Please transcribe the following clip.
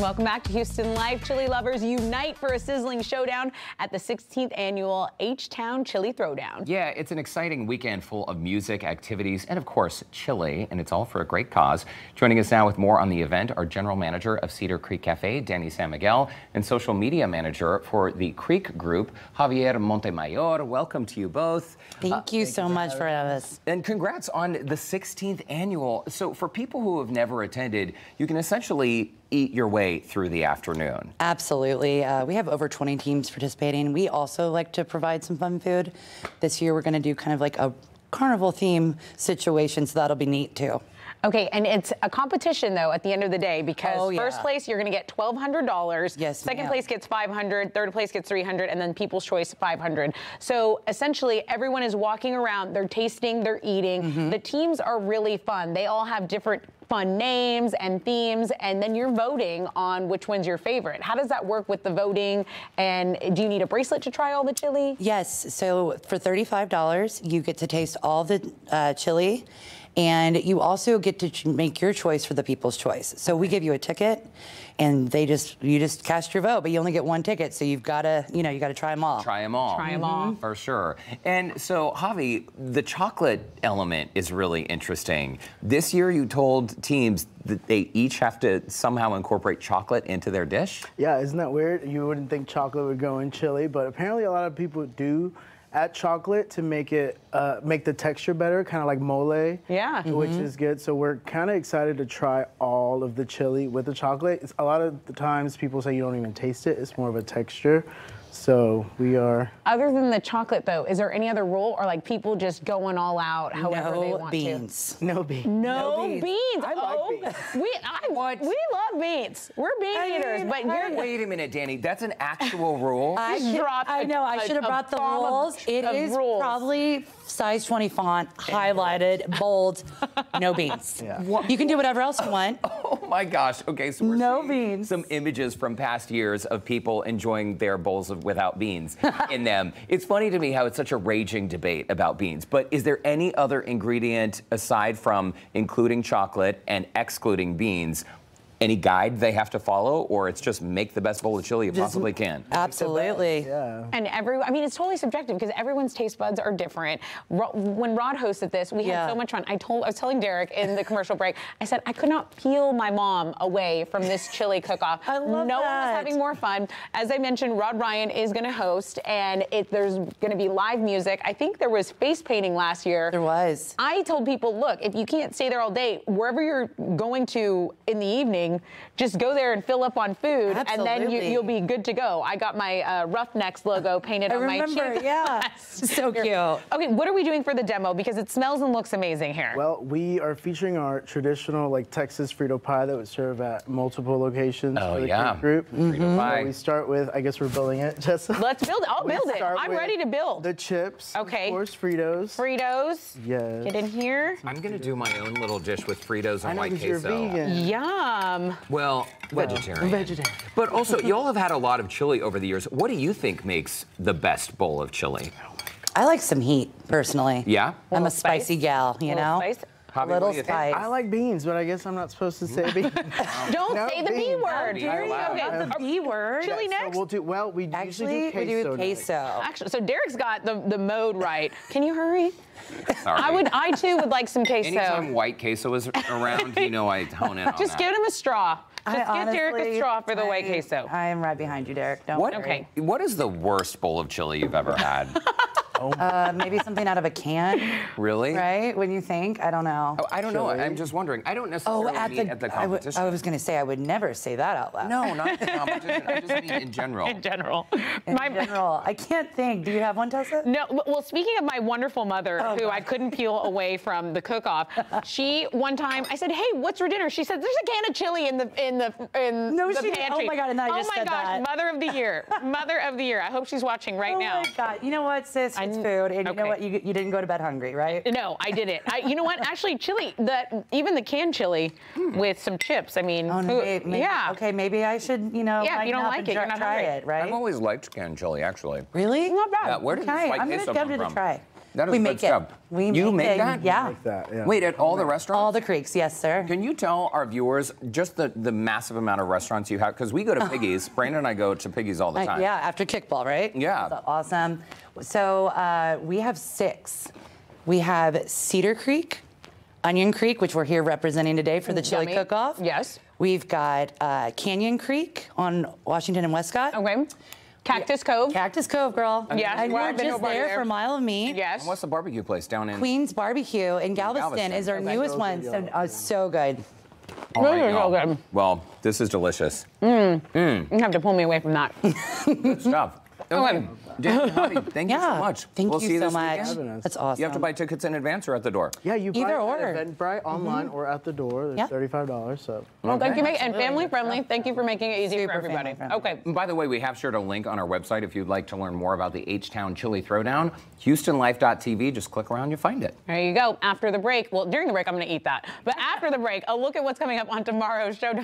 Welcome back to Houston Live. Chili lovers unite for a sizzling showdown at the 16th annual H-Town Chili Throwdown. Yeah, it's an exciting weekend full of music, activities, and of course, chili, and it's all for a great cause. Joining us now with more on the event are General Manager of Cedar Creek Cafe, Dani San Miguel, and Social Media Manager for the Creek Group, Javier Montemayor. Welcome to you both. Thank you so much for having us. And congrats on the 16th annual. So for people who have never attended, you can essentially eat your way through the afternoon. Absolutely. We have over 20 teams participating. We also like to provide some fun food. This year we're going to do kind of like a carnival theme situation, so that'll be neat too. Okay, and it's a competition though at the end of the day, because first place you're going to get $1,200, second place gets $500, third place gets $300, and then people's choice $500. So essentially everyone is walking around, they're tasting, they're eating. The teams are really fun. They all have different fun names and themes, and then you're voting on which one's your favorite. How does that work with the voting, and do you need a bracelet to try all the chili? Yes, so for $35 you get to taste all the chili, and you also get to make your choice for the people's choice. So we give you a ticket, and they you just cast your vote, but you only get one ticket, so you've got to, you know, you got to try them all. Try them all for sure. And so, Javi, the chocolate element is really interesting. This year, you told teams that they each have to somehow incorporate chocolate into their dish. Yeah, isn't that weird? You wouldn't think chocolate would go in chili, but apparently, a lot of people do add chocolate to make it make the texture better, kind of like mole, which is good. So we're kind of excited to try all of the chili with the chocolate. It's, a lot of the times people say you don't even taste it. It's more of a texture. So we are. Other than the chocolate though, is there any other rule, or like people just going all out however they want to? No beans. No beans. I like beans. We love beans. We're bean eaters, but you're... Wait a minute, Dani. That's an actual rule? I know, I should have brought the rules. It is probably size 20 font, highlighted, bold, no beans. You can do whatever else you want. Oh my gosh. Okay, so we're seeing some images from past years of people enjoying their bowls of without beans in them. It's funny to me how it's such a raging debate about beans, but is there any other ingredient aside from including chocolate and excluding beans? Any guide they have to follow, or it's just make the best bowl of chili you possibly can? Absolutely. And I mean, it's totally subjective because everyone's taste buds are different. When Rod hosted this, we had so much fun. I was telling Derek in the commercial break, I said, I could not peel my mom away from this chili cook-off. I love that. No one was having more fun. As I mentioned, Rod Ryan is gonna host, and there's gonna be live music. I think there was face painting last year. There was. I told people, look, if you can't stay there all day, wherever you're going to in the evening, just go there and fill up on food, and then you'll be good to go. I got my Roughnecks logo painted on my chin. I remember, yeah. So cute. Okay, what are we doing for the demo? Because it smells and looks amazing here. Well, we are featuring our traditional, like, Texas Frito-Pie that would serve at multiple locations for the Creek Group. Frito-Pie. So we start with, I guess we're building it, Jessa. Let's build it. I'll build it. I'm ready to build. The chips. Okay. Of course, Fritos. Fritos. Yes. Get in here. I'm going to do my own little dish with Fritos and white queso. Yum. Well, vegetarian. Vegetarian. But also, you all have had a lot of chili over the years. What do you think makes the best bowl of chili? I like some heat, personally. Yeah? I'm a spicy gal, you know? A little spice. I like beans, but I guess I'm not supposed to say beans. Don't say the B word. Okay, the B word. Chili next. So we'll do. Well, we usually do queso. Actually, so Derek's got the mode right. Can you hurry? Sorry. I too would like some queso. Anytime white queso is around, you know I hone in on that. Just give him a straw. Just give Derek a straw for the white queso. I am right behind you, Derek. Don't worry. Okay. What is the worst bowl of chili you've ever had? Maybe something out of a can. Really? Right? When you think, I don't know. Oh, I don't know. I'm just wondering. I don't necessarily mean at the competition. I was going to say I would never say that out loud. No, not at the competition. I just mean in general. In general. I can't think. Do you have one, Tessa? No. Well, speaking of my wonderful mother, who I couldn't peel away from the cook-off, she one time I said, "Hey, what's for dinner?" She said, "There's a can of chili in the pantry." Oh my god! And I just said that. Mother of the year. Mother of the year. I hope she's watching right now. Oh my god! You know what, sis? It's food, and you know what? You didn't go to bed hungry, right? No, I didn't. You know what? Actually, chili, even the canned chili with some chips. I mean, okay, maybe I should, you know. Yeah, if you don't like it, you're not hungry. Try it, right? I've always liked canned chili, actually. Really? Not bad. Yeah, where did this white queso come from? I'm gonna try. That is we make stuff. You make that? Yeah. Wait, at all the restaurants? All the Creeks, yes, sir. Can you tell our viewers just the massive amount of restaurants you have? Because we go to Piggy's. Brandon and I go to Piggy's all the time. Yeah, after kickball, right? Yeah. That's awesome. So we have 6. We have Cedar Creek, Onion Creek, which we're here representing today for the chili cook-off. Yes. We've got Canyon Creek on Washington and Westcott. Okay. Cactus Cove. Cactus Cove, girl. Yes. And we're just there for Mile of Me. Yes. And what's the barbecue place down in? Queen's Barbecue in Galveston is our newest one. So good. Oh really good. Well, this is delicious. You have to pull me away from that. Good stuff. Okay. Thank you so much. Thank you so much. We'll see you this weekend. That's awesome. You have to buy tickets in advance or at the door? Yeah, you buy online or at the door. It's $35. So. Well, thank you, Meg, and family friendly. Thank you for making it easy for everybody. Okay. And by the way, we have shared a link on our website if you'd like to learn more about the H-Town Chili Throwdown. Houstonlife.tv. Just click around, you find it. There you go. After the break, well, during the break, I'm going to eat that. But after the break, a look at what's coming up on tomorrow's show.